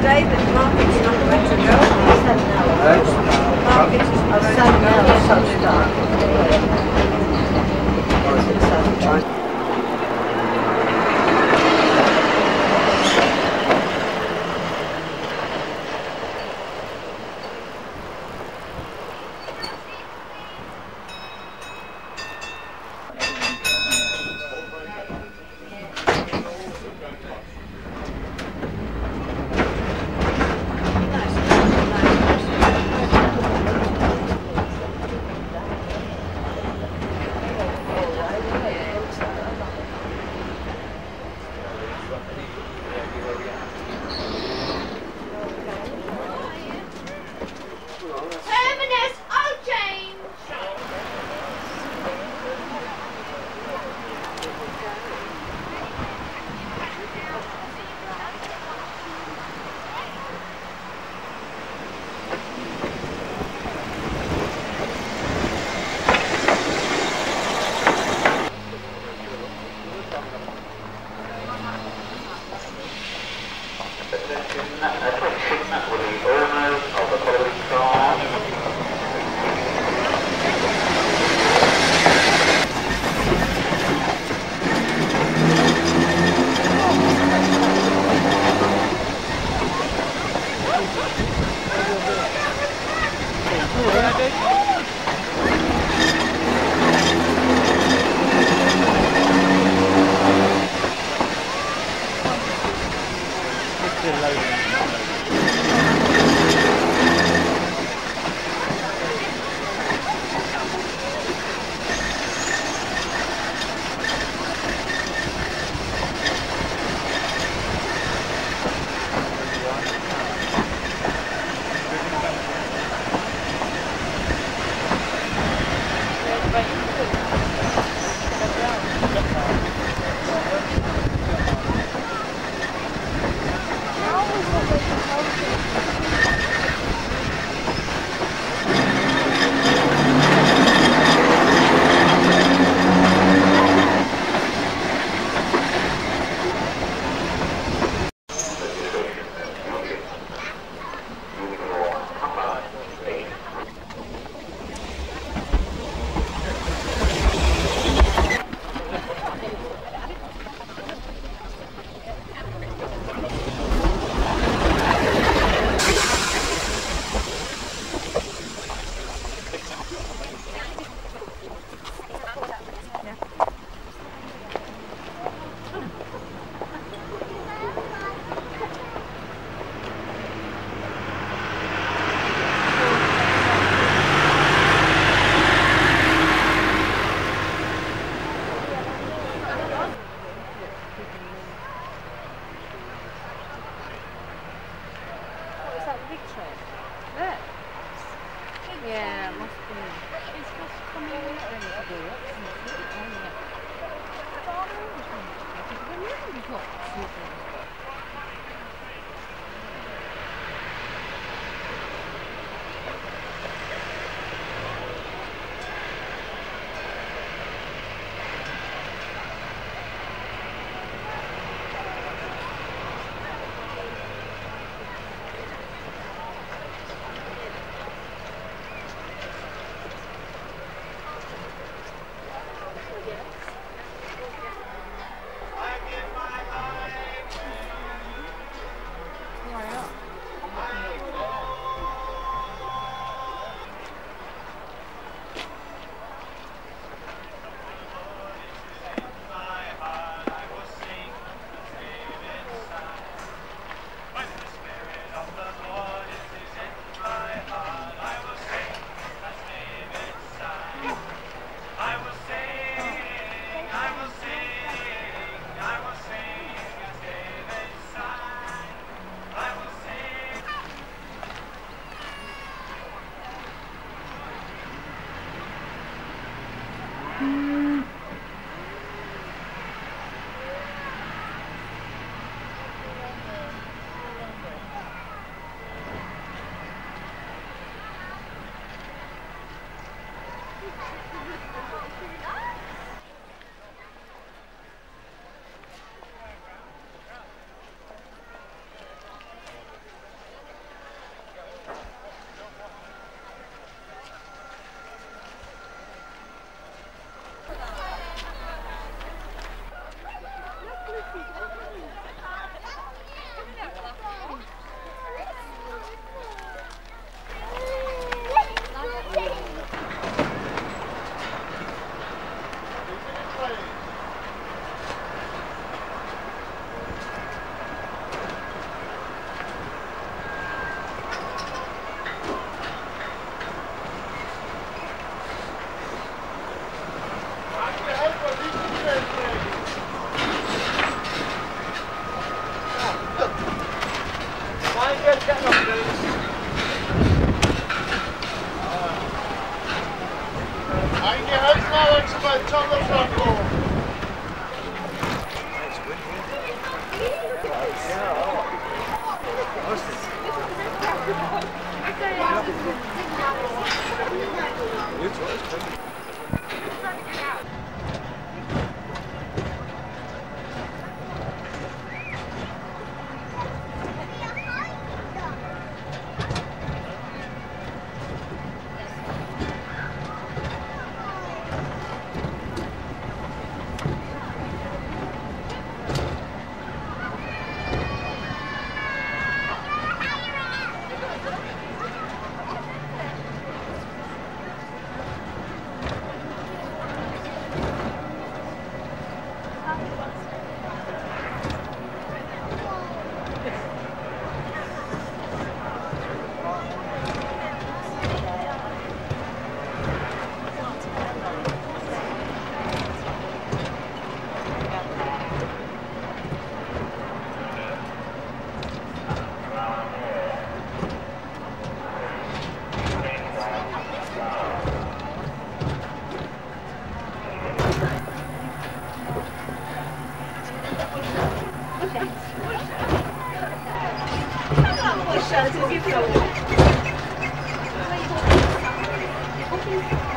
today that the market's not going to go. The market is not going to go. Thank you.